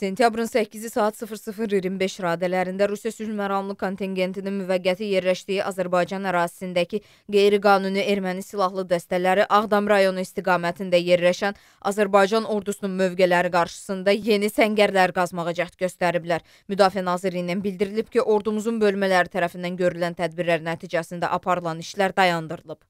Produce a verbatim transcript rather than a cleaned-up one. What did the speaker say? Sentyabrın səkkizi saat sıfır sıfır iyirmi beş radələrində Rusiya sülh məramlı kontingentinin müvəqqəti yerləşdiyi Azərbaycan ərazisindəki qeyri-qanuni erməni silahlı dəstələri Ağdam rayonu istiqamətində yerləşən Azərbaycan ordusunun mövqeləri qarşısında yeni səngərlər qazmağa cəhd göstəriblər. Müdafiə Nazirliyinin bildirilib ki, ordumuzun bölmələri tərəfindən görülən tədbirlər nəticəsində aparılan işlər dayandırılıb.